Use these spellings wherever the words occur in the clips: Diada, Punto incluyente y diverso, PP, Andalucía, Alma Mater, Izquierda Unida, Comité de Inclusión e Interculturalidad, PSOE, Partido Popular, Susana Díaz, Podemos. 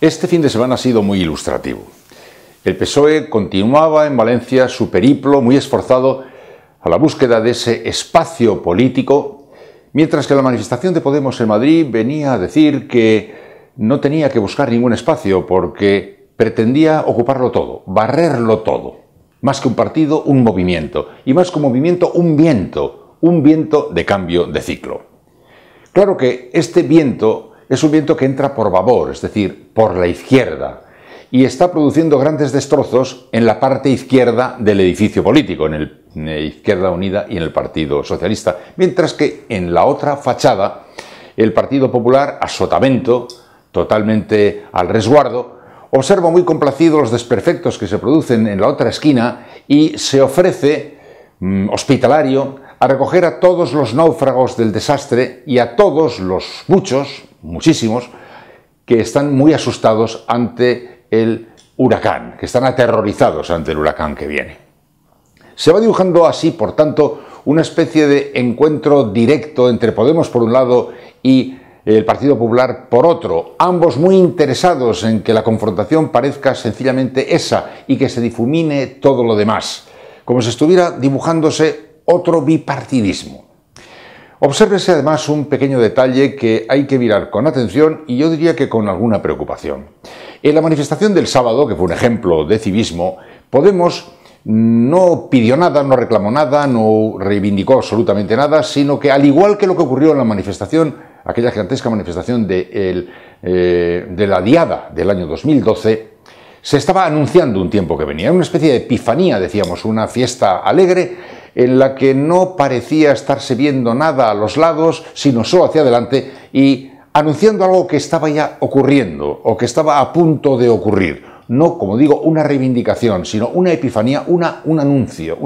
Este fin de semana ha sido muy ilustrativo. El PSOE continuaba en Valencia su periplo muy esforzado a la búsqueda de ese espacio político, mientras que la manifestación de Podemos en Madrid venía a decir que no tenía que buscar ningún espacio porque pretendía ocuparlo todo, barrerlo todo. Más que un partido, un movimiento. Y más que un movimiento, un viento. Un viento de cambio de ciclo. Claro que este viento es un viento que entra por babor, es decir, por la izquierda, y está produciendo grandes destrozos en la parte izquierda del edificio político, en Izquierda Unida y en el Partido Socialista, mientras que en la otra fachada el Partido Popular, a sotavento, totalmente al resguardo, observa muy complacido los desperfectos que se producen en la otra esquina y se ofrece hospitalario a recoger a todos los náufragos del desastre y a todos los muchísimos, que están muy asustados ante el huracán, que están aterrorizados ante el huracán que viene. Se va dibujando así, por tanto, una especie de encuentro directo entre Podemos por un lado y el Partido Popular por otro, ambos muy interesados en que la confrontación parezca sencillamente esa y que se difumine todo lo demás, como si estuviera dibujándose otro bipartidismo. Obsérvese además un pequeño detalle que hay que mirar con atención y yo diría que con alguna preocupación. En la manifestación del sábado, que fue un ejemplo de civismo, Podemos no pidió nada, no reclamó nada, no reivindicó absolutamente nada, sino que al igual que lo que ocurrió en la manifestación, aquella gigantesca manifestación de la Diada del año 2012, se estaba anunciando un tiempo que venía, una especie de epifanía, decíamos, una fiesta alegre, en la que no parecía estarse viendo nada a los lados, sino solo hacia adelante, y anunciando algo que estaba ya ocurriendo, o que estaba a punto de ocurrir. No, como digo, una reivindicación, sino una epifanía, un anuncio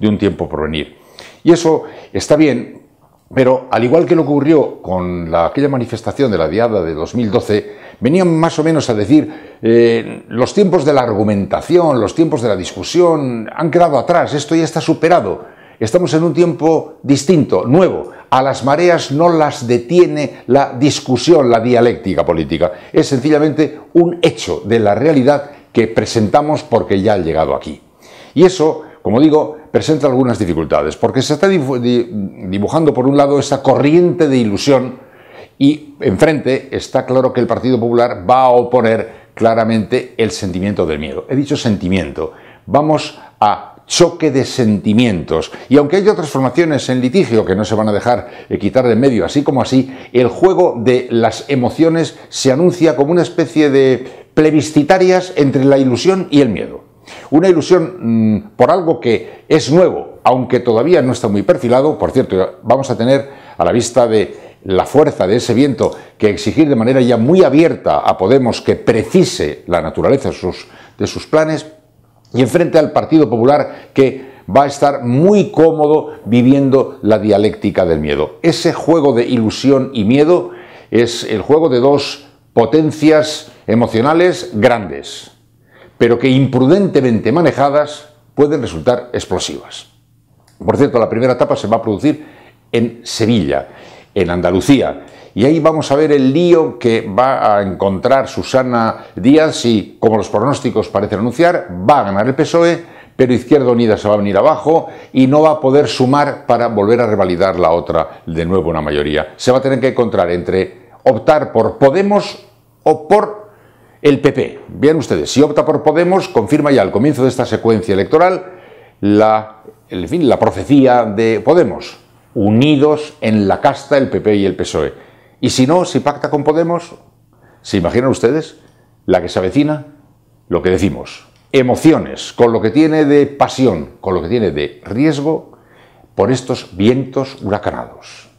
de un tiempo por venir. Y eso está bien, pero al igual que lo que ocurrió con aquella manifestación de la Diada de 2012, venían más o menos a decir, los tiempos de la argumentación, los tiempos de la discusión han quedado atrás, esto ya está superado. Estamos en un tiempo distinto, nuevo. A las mareas no las detiene la discusión, la dialéctica política. Es sencillamente un hecho de la realidad que presentamos porque ya ha llegado aquí. Y eso, como digo, presenta algunas dificultades, porque se está dibujando por un lado esa corriente de ilusión y enfrente está claro que el Partido Popular va a oponer claramente el sentimiento del miedo. He dicho sentimiento. Vamos a choque de sentimientos. Y aunque hay otras formaciones en litigio que no se van a dejar quitar de en medio, así como así, el juego de las emociones se anuncia como una especie de plebiscitarias entre la ilusión y el miedo. Una ilusión por algo que es nuevo, aunque todavía no está muy perfilado. Por cierto, vamos a tener a la vista de la fuerza de ese viento que exigir de manera ya muy abierta a Podemos que precise la naturaleza de sus planes, y enfrente al Partido Popular que va a estar muy cómodo viviendo la dialéctica del miedo. Ese juego de ilusión y miedo es el juego de dos potencias emocionales grandes, pero que imprudentemente manejadas pueden resultar explosivas. Por cierto, la primera etapa se va a producir en Sevilla, en Andalucía, y ahí vamos a ver el lío que va a encontrar Susana Díaz y, como los pronósticos parecen anunciar, va a ganar el PSOE, pero Izquierda Unida se va a venir abajo y no va a poder sumar para volver a revalidar la otra, de nuevo una mayoría. Se va a tener que encontrar entre optar por Podemos o por el PP. Vean ustedes, si opta por Podemos, confirma ya al comienzo de esta secuencia electoral la profecía de Podemos: unidos en la casta el PP y el PSOE. Y si no, si pacta con Podemos, ¿se imaginan ustedes la que se avecina? Lo que decimos, emociones, con lo que tiene de pasión, con lo que tiene de riesgo por estos vientos huracanados.